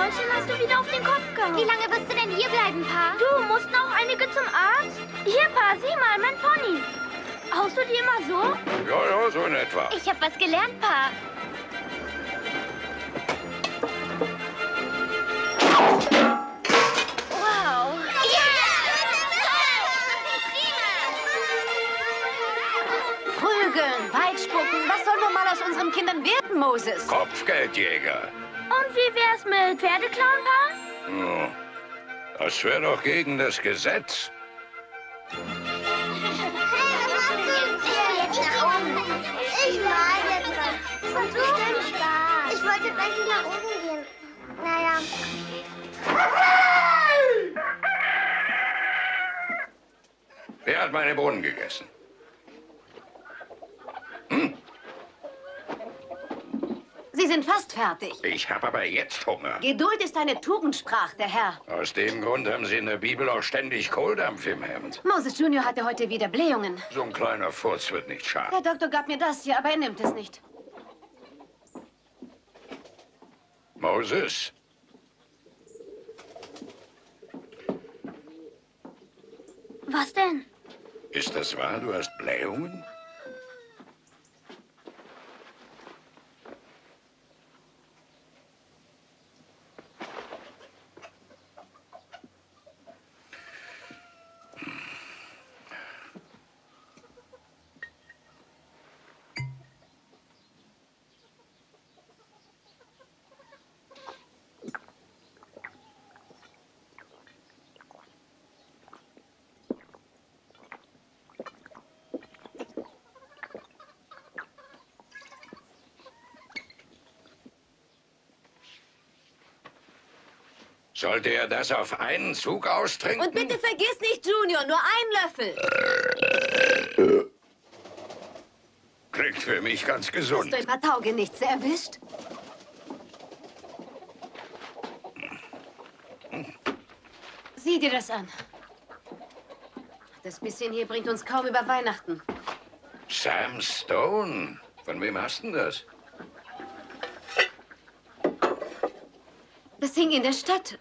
Täuschung hast du wieder auf den Kopf gehauen. Wie lange wirst du denn hier bleiben, Pa? Du, mussten auch einige zum Arzt? Hier, Pa, sieh mal, mein Pony. Haust du die immer so? Ja, ja, so in etwa. Ich hab was gelernt, Pa. Weitspucken. Was soll nur mal aus unseren Kindern werden, Moses? Kopfgeldjäger. Und wie wär's mit Pferdeklauen, Pa? Oh, das wäre doch gegen das Gesetz. Ich male dran. Und du? Ich wollte jetzt eigentlich nach oben gehen. Naja. Wer hat meine Bohnen gegessen? Sie sind fast fertig. Ich habe aber jetzt Hunger. Geduld ist eine Tugendsprache, der Herr. Aus dem Grund haben Sie in der Bibel auch ständig Kohldampf im Hemd. Moses Junior hatte heute wieder Blähungen. So ein kleiner Furz wird nicht schaden. Der Doktor gab mir das hier, aber er nimmt es nicht. Moses? Was denn? Ist das wahr, du hast Blähungen? Sollte er das auf einen Zug austrinken? Und bitte vergiss nicht, Junior, nur einen Löffel. Klingt für mich ganz gesund. Hast du ein paar Taugenichtse erwischt? Sieh dir das an. Das bisschen hier bringt uns kaum über Weihnachten. Sam Stone. Von wem hast du das? Das hing in der Stadt.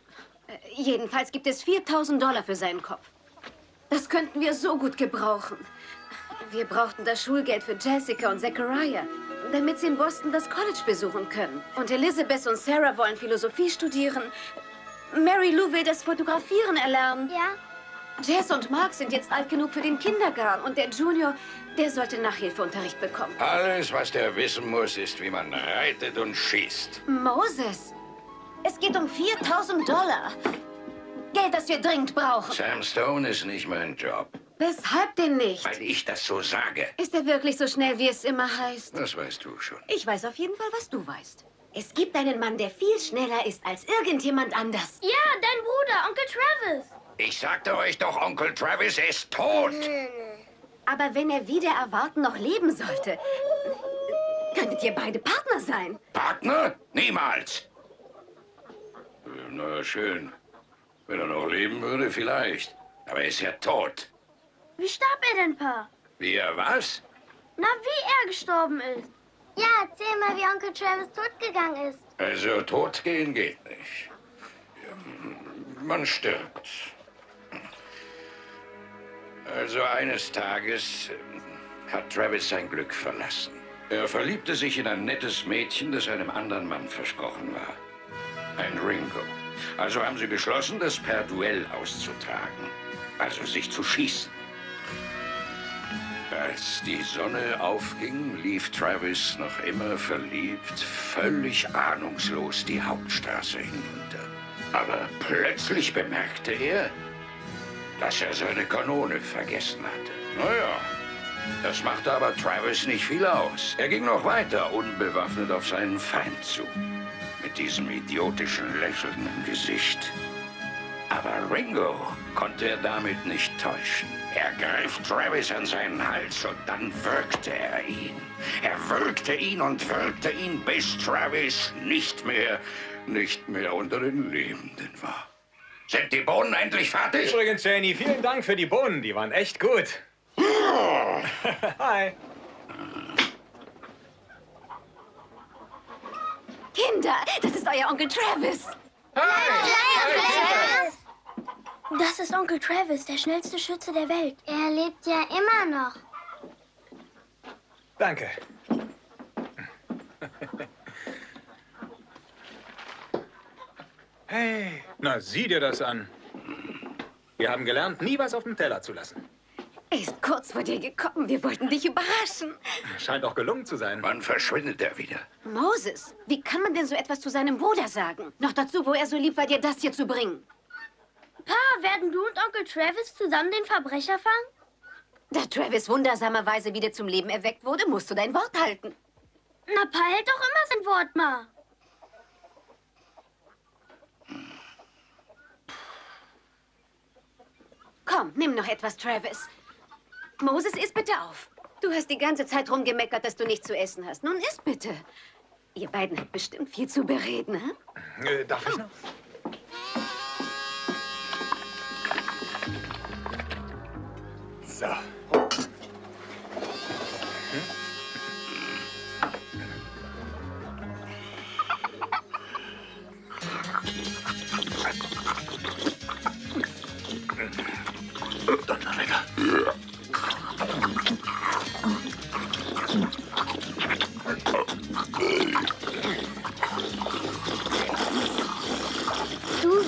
Jedenfalls gibt es 4.000 Dollar für seinen Kopf. Das könnten wir so gut gebrauchen. Wir brauchten das Schulgeld für Jessica und Zachariah, damit sie in Boston das College besuchen können. Und Elizabeth und Sarah wollen Philosophie studieren. Mary Lou will das Fotografieren erlernen. Ja. Jess und Mark sind jetzt alt genug für den Kindergarten. Und der Junior, der sollte Nachhilfeunterricht bekommen. Alles, was der wissen muss, ist, wie man reitet und schießt. Moses! Es geht um 4.000 Dollar. Geld, das wir dringend brauchen. Sam Stone ist nicht mein Job. Weshalb denn nicht? Weil ich das so sage. Ist er wirklich so schnell, wie es immer heißt? Das weißt du schon. Ich weiß auf jeden Fall, was du weißt. Es gibt einen Mann, der viel schneller ist als irgendjemand anders. Ja, dein Bruder, Onkel Travis. Ich sagte euch doch, Onkel Travis ist tot. Aber wenn er wider Erwarten noch leben sollte, könntet ihr beide Partner sein. Partner? Niemals. Na schön. Wenn er noch leben würde, vielleicht. Aber er ist ja tot. Wie starb er denn, Pa? Wie er was? Na, wie er gestorben ist. Ja, erzähl mal, wie Onkel Travis totgegangen ist. Also, totgehen geht nicht. Man stirbt. Also, eines Tages hat Travis sein Glück verlassen. Er verliebte sich in ein nettes Mädchen, das einem anderen Mann versprochen war. Ein Ringo. Also haben sie beschlossen, das per Duell auszutragen. Also sich zu schießen. Als die Sonne aufging, lief Travis noch immer verliebt, völlig ahnungslos die Hauptstraße hinunter. Aber plötzlich bemerkte er, dass er seine Kanone vergessen hatte. Naja, das machte aber Travis nicht viel aus. Er ging noch weiter, unbewaffnet auf seinen Feind zu. Mit diesem idiotischen Lächeln im Gesicht. Aber Ringo konnte er damit nicht täuschen. Er griff Travis an seinen Hals und dann würgte er ihn. Er würgte ihn und würgte ihn, bis Travis nicht mehr unter den Lebenden war. Sind die Bohnen endlich fertig? Übrigens, Janny, vielen Dank für die Bohnen. Die waren echt gut. Hi. Kinder, das ist euer Onkel Travis. Hi! Das ist Onkel Travis, der schnellste Schütze der Welt. Er lebt ja immer noch. Danke. Hey, na sieh dir das an. Wir haben gelernt, nie was auf dem Teller zu lassen. Er ist kurz vor dir gekommen. Wir wollten dich überraschen. Scheint auch gelungen zu sein. Wann verschwindet er wieder? Moses, wie kann man denn so etwas zu seinem Bruder sagen? Noch dazu, wo er so lieb war, dir das hier zu bringen. Pa, werden du und Onkel Travis zusammen den Verbrecher fangen? Da Travis wundersamerweise wieder zum Leben erweckt wurde, musst du dein Wort halten. Na, Pa hält doch immer sein Wort, Ma. Komm, nimm noch etwas, Travis. Moses, iss bitte auf. Du hast die ganze Zeit rumgemeckert, dass du nichts zu essen hast. Nun iss bitte. Ihr beiden habt bestimmt viel zu bereden, hm? Darf ich noch? So.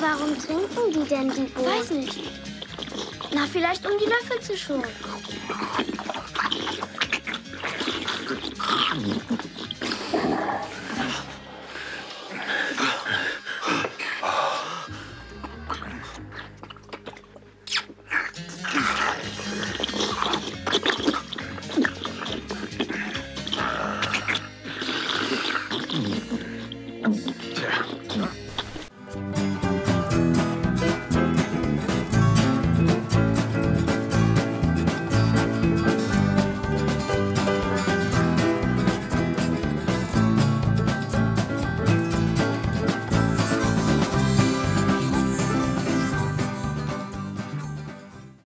Warum trinken die denn die Bohnen? Weiß nicht. Na, vielleicht um die Löffel zu schonen. Tja.